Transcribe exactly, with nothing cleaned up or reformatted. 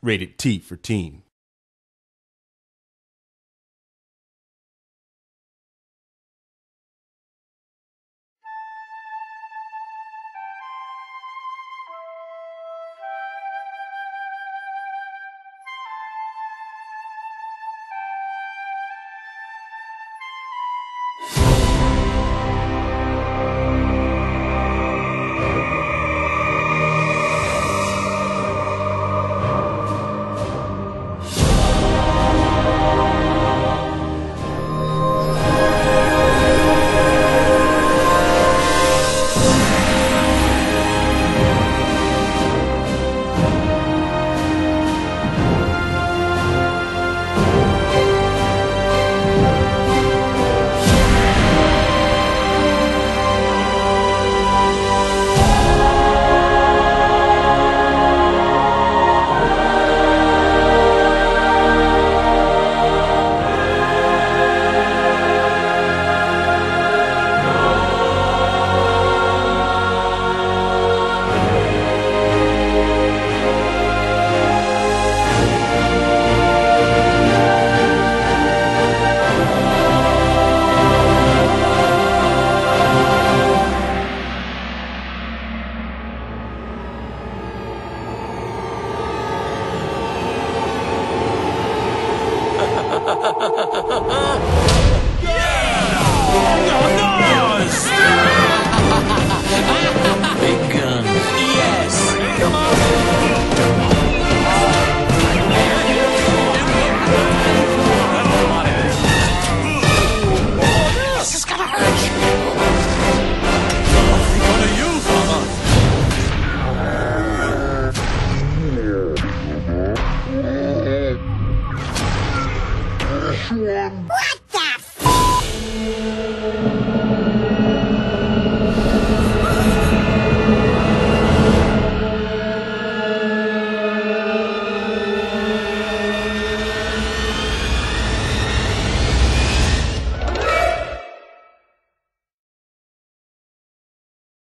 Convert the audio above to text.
Rated T for teen. What?